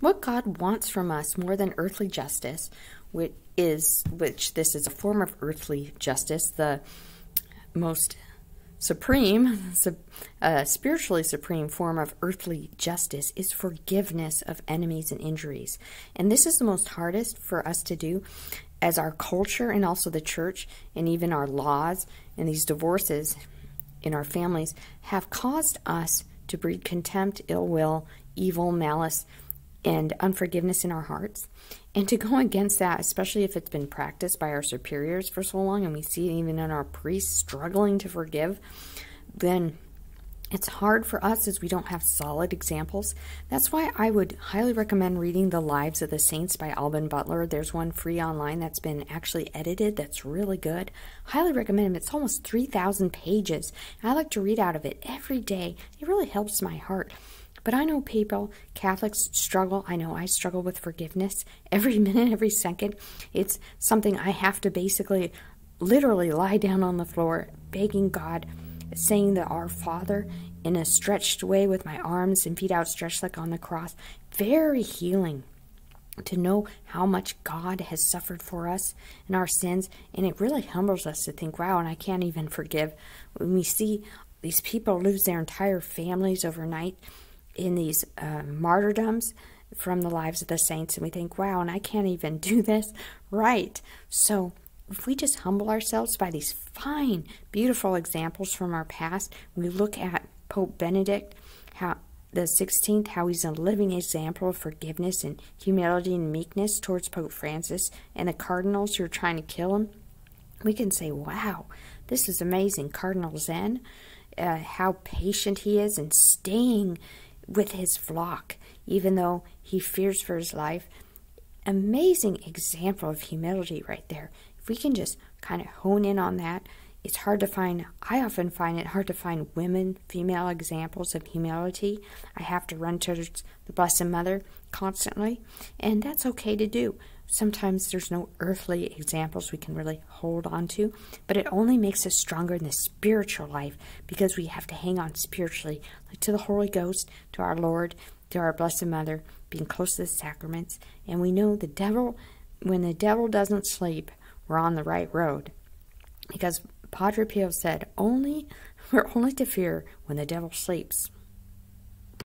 What God wants from us more than earthly justice, which this is a form of earthly justice, the most supreme, spiritually supreme form of earthly justice, is forgiveness of enemies and injuries. And this is the most hardest for us to do as our culture and also the church and even our laws and these divorces in our families have caused us to breed contempt, ill will, evil, malice, and unforgiveness in our hearts. And to go against that, especially if it's been practiced by our superiors for so long, and we see it even in our priests struggling to forgive, then it's hard for us as we don't have solid examples. That's why I would highly recommend reading The Lives of the Saints by Alban Butler. There's one free online that's been actually edited that's really good. Highly recommend it. It's almost 3,000 pages. I like to read out of it every day. It really helps my heart. But I know people, Catholics, struggle. I know I struggle with forgiveness every minute, every second. It's something I have to basically, literally lie down on the floor, begging God, saying the Our Father in a stretched way with my arms and feet outstretched like on the cross. Very healing to know how much God has suffered for us and our sins. And it really humbles us to think, wow, and I can't even forgive. When we see these people lose their entire families overnight in these martyrdoms from The Lives of the Saints, and we think, wow, and I can't even do this right. So if we just humble ourselves by these fine, beautiful examples from our past, we look at Pope Benedict, the 16th, how he's a living example of forgiveness and humility and meekness towards Pope Francis and the cardinals who are trying to kill him, we can say, wow, this is amazing. Cardinal Zen, how patient he is in staying with his flock, even though he fears for his life. Amazing example of humility right there. If we can just kind of hone in on that, it's hard to find. I often find it hard to find women, female examples of humility. I have to run to the Blessed Mother constantly, and that's okay to do. Sometimes there's no earthly examples we can really hold on to, but it only makes us stronger in the spiritual life because we have to hang on spiritually, like to the Holy Ghost, to our Lord, to our Blessed Mother, being close to the sacraments. And we know the devil, when the devil doesn't sleep, we're on the right road, because Padre Pio said, we're only to fear when the devil sleeps.